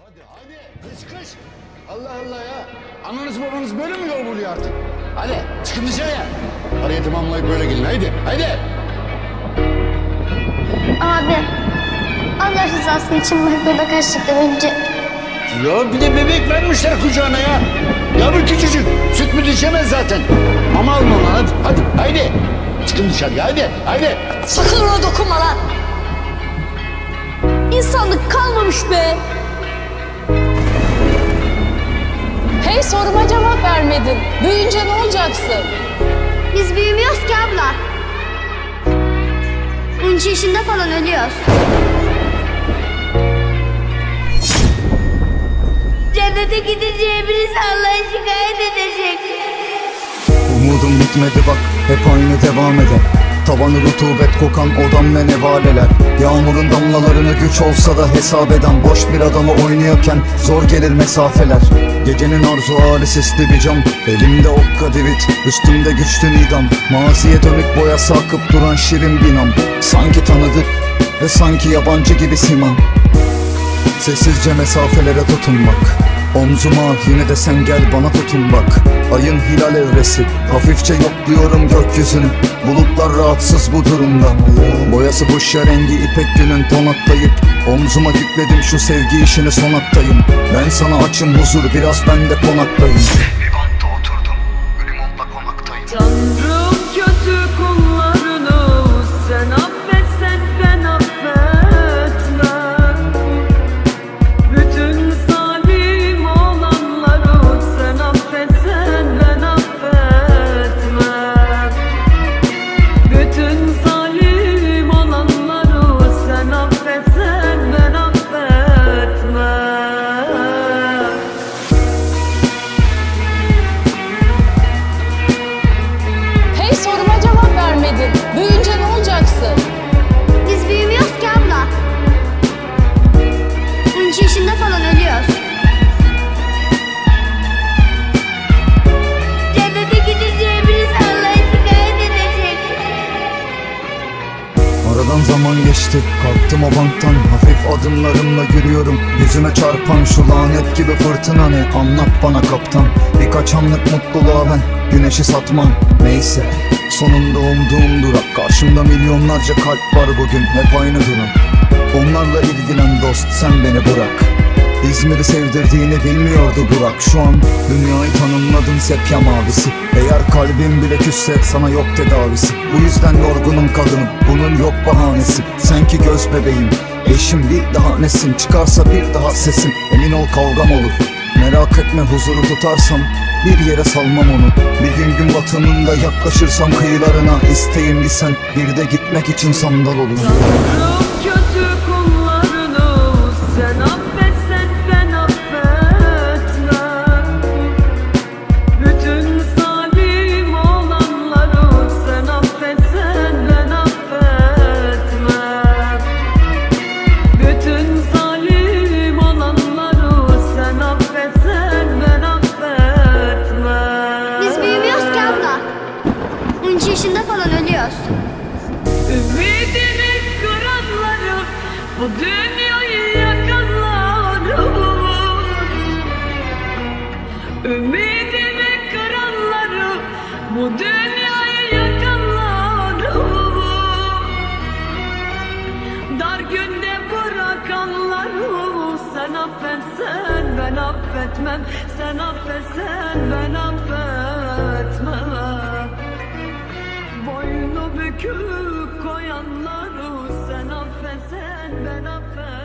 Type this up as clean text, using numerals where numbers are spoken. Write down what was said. Hadi kış. Allah Allah ya. Ananız babanız böyle mi yol buluyor artık? Hadi çıkın dışarıya. Parayı tamamlayıp böyle gelin. Haydi. Abi. Allah rızası için bebek açlıktan önce. Ya bir de bebek vermişler kucağına ya. Yavru küçücük. Süt mü içemez zaten. Mama alma lan hadi. Çıkın dışarıya hadi. Sakın ona dokunma lan. İnsanlık kalmamış be. Hey, soruma cevap vermedin. Büyüyünce ne olacaksın? Biz büyümüyoruz ki abla. 13 yaşında falan ölüyoruz. Cennete gideceğimiz Allah'a şikayet edecek. Umudum bitmedi bak, hep aynı devam eder. Tavanı rutubet kokan odam ve nevaleler. Yağmurun damlalarını güç olsa da hesap eden boş bir adamı oynuyorken zor gelir mesafeler. Gecenin arzu hali sesli bir cam, elimde okka divit, üstümde güçlü nidam. Maziye dönük boyası akıp duran şirin binam, sanki tanıdık ve sanki yabancı gibi simam. Sessizce mesafelere tutunmak, omzuma yine de sen gel bana tutun bak. Ayın hilal evresi, hafifçe yokluyorum gökyüzünü. Bulutlar rahatsız bu durumda. Boyası buşya rengi ipek günün tonatlayıp omzuma yükledim şu sevgi işini sonattayım. Ben sana açım huzur, biraz ben de konaktayım. Livan'da oturdum, limonla konaktayım. Tanrım kötü kullarını sen affetsen ben affetmem. Bütün zaman geçti, kalktım o banktan, hafif adımlarımla yürüyorum. Yüzüme çarpan şu lanet gibi fırtına ne, anlat bana kaptan. Birkaç anlık mutluluğa ben güneşi satmam. Neyse sonunda umduğum durak, karşımda milyonlarca kalp var bugün, hep aynı durum. Onlarla ilgilen dost, sen beni bırak. İzmir'i sevdirdiğini bilmiyordu Burak. Şu an dünyayı tanımladım sepya mavisi. Eğer kalbim bile küsse sana yok tedavisi. Bu yüzden yorgunum kadınım, bunun yok bahanesi. Sen ki göz bebeğim, eşim bir daha nesin. Çıkarsa bir daha sesim, emin ol kavgam olur. Merak etme, huzuru tutarsam bir yere salmam onu. Bir gün gün batımında yaklaşırsam kıyılarına, isteğim bir sen, bir de gitmek için sandal olur. Ümidinin kıranları, bu dünyayı yakanları. Ümidinin kıranları, bu dünyayı yakanları. Dar günde bırakanları, sen affetsen ben affetmem. Sen affetsen ben affetmem. Boynu büküp koyanları sen affetsen ben affetmem.